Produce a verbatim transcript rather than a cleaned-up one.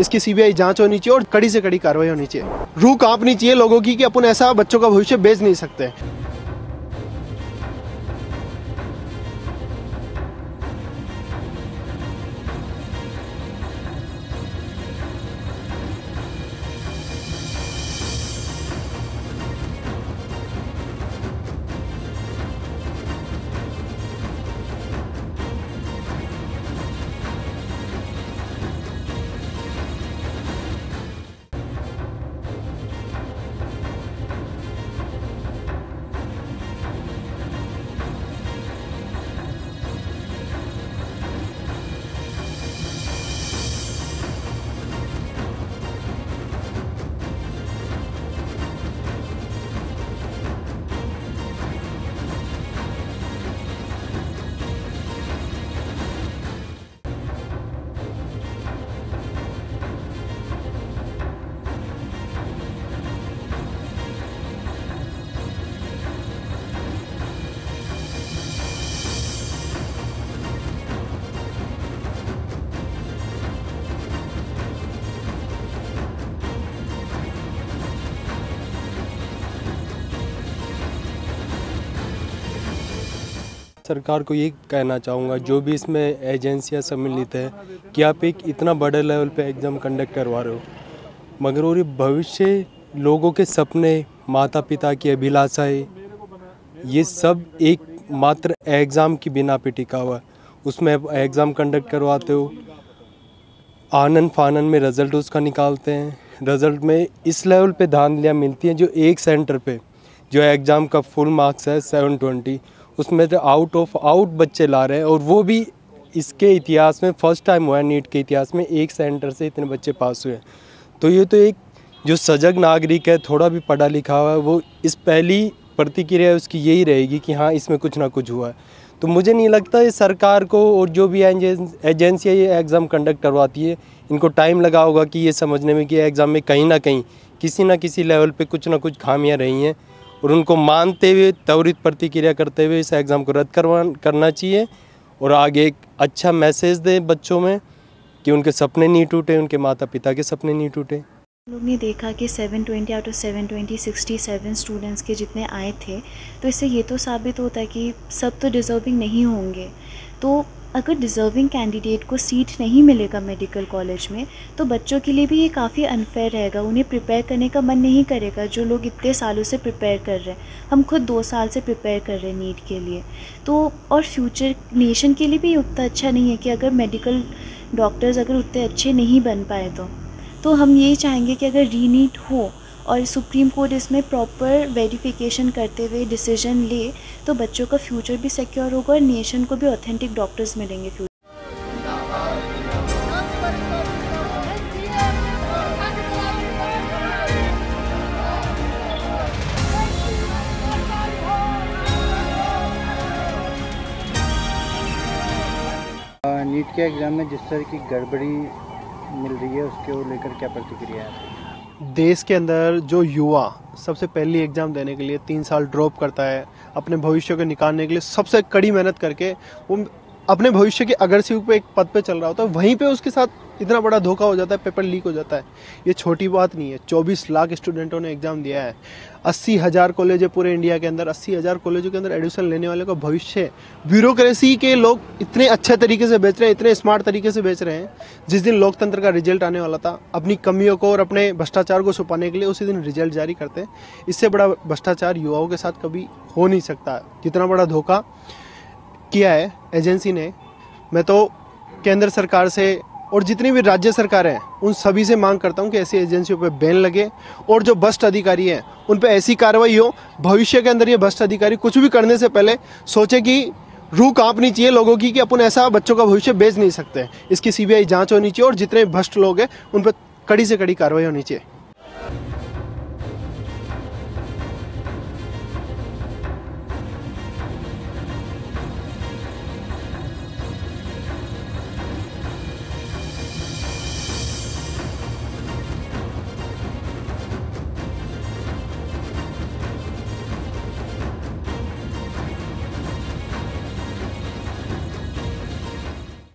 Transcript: इसकी सीबीआई जांच होनी चाहिए और कड़ी से कड़ी कार्रवाई होनी चाहिए। रूह कांपनी चाहिए लोगों की कि अपन ऐसा बच्चों का भविष्य बेच नहीं सकते। सरकार को ये कहना चाहूँगा, जो भी इसमें एजेंसियाँ सम्मिलित है, कि आप एक इतना बड़े लेवल पे एग्ज़ाम कंडक्ट करवा रहे हो, मगर और भविष्य, लोगों के सपने, माता पिता की अभिलाषाएँ, ये सब एक मात्र एग्ज़ाम की बिना पे टिका हुआ। उसमें एग्ज़ाम कंडक्ट करवाते हो, आनन फानन में रिज़ल्ट उसका निकालते हैं, रिज़ल्ट में इस लेवल पर धांधलियाँ मिलती हैं। जो एक सेंटर पर जो एग्ज़ाम का फुल मार्क्स है सेवन ट्वेंटी, उसमें तो आउट ऑफ आउट बच्चे ला रहे हैं, और वो भी इसके इतिहास में फर्स्ट टाइम हुआ है, नीट के इतिहास में एक सेंटर से इतने बच्चे पास हुए हैं। तो ये तो एक जो सजग नागरिक है, थोड़ा भी पढ़ा लिखा हुआ है, वो इस पहली प्रतिक्रिया उसकी यही रहेगी कि हाँ इसमें कुछ ना कुछ हुआ है। तो मुझे नहीं लगता ये सरकार को और जो भी एजेंसियाँ ये एग्ज़ाम कंडक्ट करवाती है, इनको टाइम लगा होगा कि ये समझने में कि एग्ज़ाम में कहीं ना कहीं किसी ना किसी लेवल पर कुछ ना कुछ खामियाँ रही हैं, और उनको मानते हुए त्वरित प्रतिक्रिया करते हुए इस एग्ज़ाम को रद्द करवा करना चाहिए, और आगे एक अच्छा मैसेज दें बच्चों में कि उनके सपने नहीं टूटे, उनके माता पिता के सपने नहीं टूटे। लोग ने देखा कि seven twenty out of seven twenty sixty seven students के जितने आए थे, तो इससे ये तो साबित होता है कि सब तो डिज़र्विंग नहीं होंगे। तो अगर डिज़र्विंग कैंडिडेट को सीट नहीं मिलेगा मेडिकल कॉलेज में, तो बच्चों के लिए भी ये काफ़ी अनफेयर रहेगा। उन्हें प्रिपेयर करने का मन नहीं करेगा, जो लोग इतने सालों से प्रिपेयर कर रहे हैं। हम खुद दो साल से प्रिपेयर कर रहे हैं नीट के लिए, तो और फ्यूचर नेशन के लिए भी उतना अच्छा नहीं है कि अगर मेडिकल डॉक्टर्स अगर उतने अच्छे नहीं बन पाए तो तो हम यही चाहेंगे कि अगर रीनीट हो और सुप्रीम कोर्ट इसमें प्रॉपर वेरिफिकेशन करते हुए डिसीजन ले, तो बच्चों का फ्यूचर भी सिक्योर होगा और नेशन को भी ऑथेंटिक डॉक्टर्स मिलेंगे फ्यूचर। नीट के एग्ज़ाम में जिस तरह की गड़बड़ी मिल रही है, उसके वो लेकर क्या प्रतिक्रिया है? देश के अंदर जो युवा सबसे पहली एग्ज़ाम देने के लिए तीन साल ड्रॉप करता है, अपने भविष्य को निकालने के लिए सबसे कड़ी मेहनत करके वो अपने भविष्य के अग्रसिव पे एक पद पे चल रहा होता है, वहीं पे उसके साथ इतना बड़ा धोखा हो जाता है, पेपर लीक हो जाता है। ये छोटी बात नहीं है। चौबीस लाख स्टूडेंटों ने एग्ज़ाम दिया है, अस्सी हज़ार कॉलेज है पूरे इंडिया के अंदर। अस्सी हज़ार कॉलेजों के अंदर एडमिशन लेने वाले का भविष्य ब्यूरोक्रेसी के लोग इतने अच्छे तरीके से बेच रहे हैं, इतने स्मार्ट तरीके से बेच रहे हैं। जिस दिन लोकतंत्र का रिजल्ट आने वाला था, अपनी कमियों को और अपने भ्रष्टाचार को छुपाने के लिए उसी दिन रिजल्ट जारी करते हैं। इससे बड़ा भ्रष्टाचार युवाओं के साथ कभी हो नहीं सकता। जितना बड़ा धोखा किया है एजेंसी ने, मैं तो केंद्र सरकार से और जितनी भी राज्य सरकारें हैं उन सभी से मांग करता हूं कि ऐसी एजेंसियों पे बैन लगे, और जो भ्रष्ट अधिकारी हैं उन पे ऐसी कार्रवाई हो। भविष्य के अंदर ये भ्रष्ट अधिकारी कुछ भी करने से पहले सोचे कि रूह कांपनी चाहिए लोगों की कि अपन ऐसा बच्चों का भविष्य बेच नहीं सकते। इसकी सीबीआई जाँच होनी चाहिए और जितने भ्रष्ट लोग हैं उन पर कड़ी से कड़ी कार्रवाई होनी चाहिए।